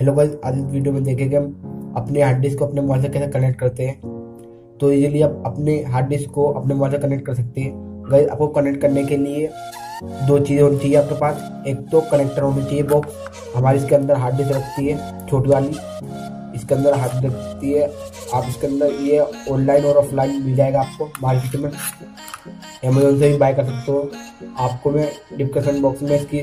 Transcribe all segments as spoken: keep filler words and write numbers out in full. Hello guys, आज इस video में देखेंगे हम अपने हार्ड डिस्क को अपने मोबाइल से कैसे कनेक्ट करते हैं। तो इजीली आप अपने हार्ड डिस्क को अपने मोबाइल से कनेक्ट कर सकते हैं। गाइस, आपको कनेक्ट करने के लिए दो चीज़ें होनी चाहिए आपके पास। एक तो कनेक्टर होनी चाहिए बॉक्स, हमारी इसके अंदर हार्ड डिस्क रखती है छोटी वाली, इसके अंदर हार्ड डिस्क रखती है। आप इसके अंदर ये ऑनलाइन और ऑफलाइन मिल जाएगा आपको मार्केट में, अमेजोन से भी बाय कर सकते हो। आपको मैं डिस्क्रिप्शन बॉक्स में इसकी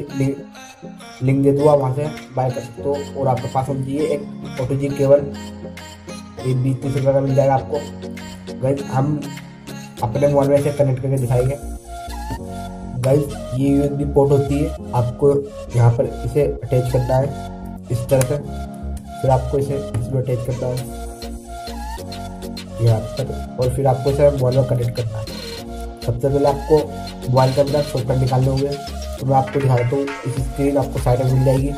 लिंक दे दूँ, आप वहाँ से बाय कर सकते हो। और आपके पास होनी चाहिए एक ओटीजी केबल, ये बीस तीस रुपये का मिल जाएगा आपको। गाइस, हम अपने मोबाइल में से कनेक्ट करके दिखाएंगे। गाइस, ये यूएसबी पोर्ट होती है, आपको यहाँ पर इसे अटैच करना है इस तरह से, फिर आपको इसे इसमें अटैच करना है यहाँ पर, और फिर आपको इसे मोबाइल में कनेक्ट करना है। सबसे पहले आपको मोबाइल के अंदर शॉर्टकट निकालने होंगे, तो मैं आपको दिखाता हूँ। इस स्क्रीन आपको साइड में मिल जाएगी।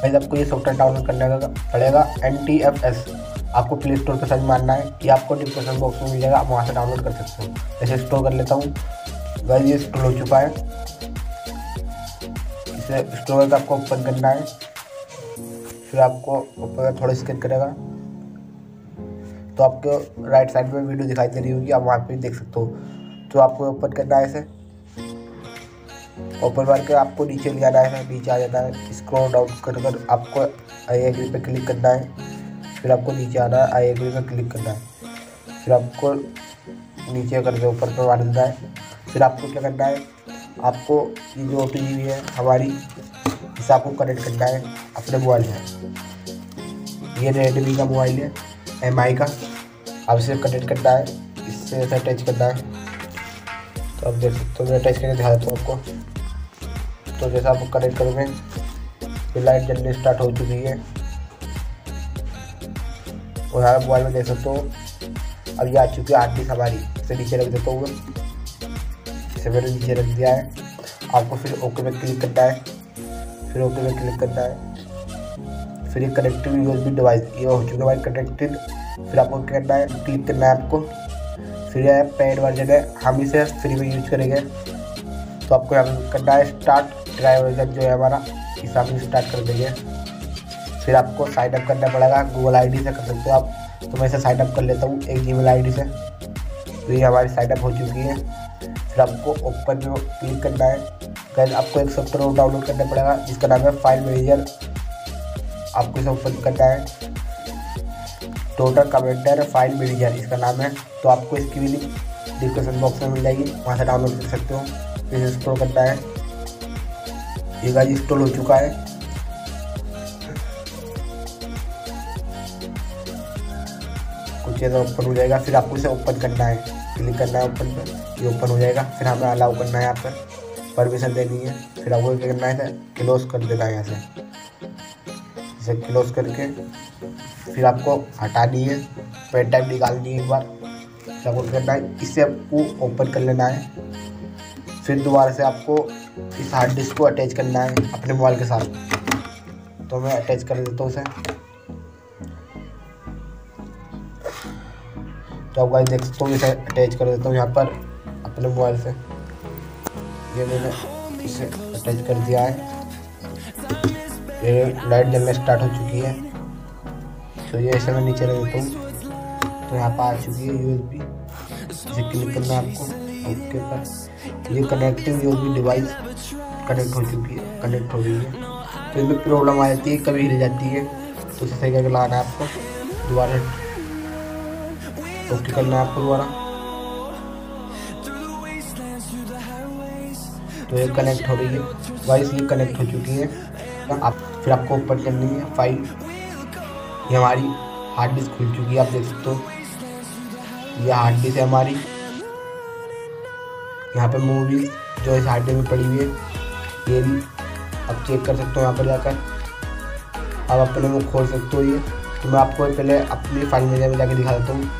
पहले आपको ये सॉफ्टवेयर डाउनलोड करना पड़ेगा, एन टी एफ एस। आपको प्ले स्टोर पर सर्च मारना है, कि आपको डिस्क्रिप्शन बॉक्स में मिल जाएगा, आप वहाँ से डाउनलोड कर सकते हो। ऐसे स्टोर कर लेता हूँ। गाइस, ये स्टोर हो चुका है, इसे स्टोर करके आपको ओपन करना है। फिर आपको ओपन थोड़ा स्कैन करेगा तो आपको राइट साइड में वीडियो दिखाई दे रही होगी, आप वहाँ पे देख सकते हो। तो आपको ओपन करना है, इसे ओपन करके आपको नीचे ले आना है, नीचे आ जाना है। स्क्रॉल डाउन कर कर आपको आई एग्री पे क्लिक करना है, फिर आपको नीचे आना है, आई एग्री पे क्लिक करना है, फिर आपको नीचे करके ऊपर पर मार देना है। फिर आपको क्या करना है, आपको ये जो ओटीजी है हमारी, इसे आपको कनेक्ट करना है अपने मोबाइल में। ये रेडमी का मोबाइल है, एम आई का। आप इसे कनेक्ट करना है, इससे ऐसे अटैच करना है। तो आप देख सकते हो, मैं अटैच करके दिखा देता हूँ आपको। तो जैसा आप कनेक्ट करोगे तो लाइट जलने स्टार्ट हो चुकी है, और यहाँ मोबाइल में देख सकते हो। अब ये आ चुकी है हार्ड डिस्क हमारी, इसे नीचे रख देता हूँ मैं, इसे मैंने नीचे रख दिया है। आपको फिर ओके में क्लिक करना है, फिर ओके में क्लिक करना है। फिर ये कनेक्टेड यूएसबी डिवाइस, ये हो चुका है कनेक्टेड। फिर आपको क्या करना है, क्लिक करना है आपको। फिर यह पेड वर्जन है, हम इसे फ्री में यूज करेंगे। तो आपको यहाँ पर करना है स्टार्ट, ड्राई वर्जन जो है हमारा, इसे हम स्टार्ट कर देंगे। फिर आपको साइन अप करना पड़ेगा, गूगल आईडी से कर सकते हो आप। तो मैं इसे साइन अप कर लेता हूँ एक जीमेल आईडी से। तो ये हमारी साइन अप हो चुकी है। फिर आपको ओपन में क्लिक करना है। फिर आपको एक सॉफ्टवेयर डाउनलोड करना पड़ेगा, जिसका नाम है फाइल मैनेजर। आपको इसे ओपन करना है, टोटल कमांडर फाइल मैनेजर इसका नाम है। तो आपको इसकी भी लिंक डिस्क्रिप्शन बॉक्स में मिल जाएगी, वहाँ से डाउनलोड कर सकते हो। फिर इंस्टॉल करना है, ये गाइस इंस्टॉल हो चुका है। कुछ ऐसा ओपन हो जाएगा, फिर आपको इसे ओपन करना है, क्लिक करना है ओपन पर, ये ओपन हो जाएगा। फिर हमें अलाउ करना है, यहाँ पर परमिशन देनी है। फिर आपको क्या करना है, क्लोज कर देना है यहाँ से, इसे क्लोज करके। फिर आपको हटानी है, पेन टाइप निकालनी है एक बार, फिर आपको करना है इसे आपको ओपन कर लेना है। फिर दोबारा से आपको इस हार्ड डिस्क को अटैच करना है अपने मोबाइल के साथ। तो मैं अटैच कर देता हूँ उसे। तो आप गाइस देख सकते हो, इसे अटैच कर देता हूँ यहाँ पर अपने मोबाइल से। ये मैंने इसे अटैच कर दिया है, लाइट जलना स्टार्ट हो चुकी है। तो ये ऐसे मैं नीचे रख देता हूँ। तो यहाँ पर आ चुकी है यूएसबी, इसे क्लिक करना है आपको ओके पर। ये कनेक्टिंग यूएसबी डिवाइस कनेक्ट हो चुकी है, कनेक्ट हो गई है। तो इसमें प्रॉब्लम आ जाती है, कभी हिल जाती है, तो उसे सही करके लाना है आपको। दोबारा ओके करना है आपको दोबारा। तो ये कनेक्ट हो रही है वाइस, ये कनेक्ट हो चुकी है आप। फिर आपको ओपन करनी है फाइल, ये हमारी हार्ड डिस्क खुल चुकी है, आप देख सकते हो। ये हार्ड डिस्क है हमारी, यहाँ पे मूवीज जो इस हार्ड डिस्क में पड़ी हुई है, ये भी आप चेक कर सकते हो यहाँ पर जाकर, आप अपने वो खोल सकते हो। ये तो मैं आपको पहले अपनी फाइल मैनेजर में जाके दिखा देता हूँ।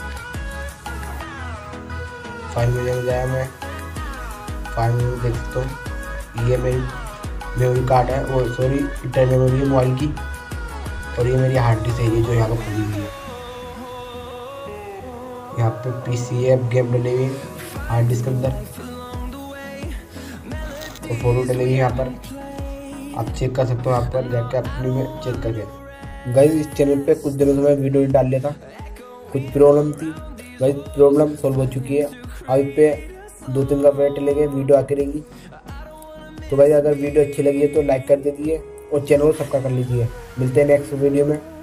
फाइल मैनेजर में जाया मैं, फाइल मैनेजर देख सकता हूँ। ये मेरी मेमोरी कार्ड है, वो सॉरी इंटर मेमोरी है मोबाइल की, और ये मेरी हार्ड डिस्क है, ये जो यहाँ पर खुली हुई है। यहाँ पे पीसी ऐप गेम डले हुए हार्ड डिस्क के अंदर, और फोटो डले हुए यहाँ पर। आप चेक कर सकते हो यहाँ पर जाके अपने में चेक करके। गाइस इस चैनल पे कुछ दिनों से मैं वीडियो डाल लेता, कुछ प्रॉब्लम थी गाइस, प्रॉब्लम सॉल्व हो चुकी है। अभी पे दो तीन का वेट लेके वीडियो आके रहेगी। तो गाइस अगर वीडियो अच्छी लगी है तो लाइक कर दीजिए और चैनल को सब्सक्राइब कर लीजिए। मिलते हैं नेक्स्ट वीडियो में।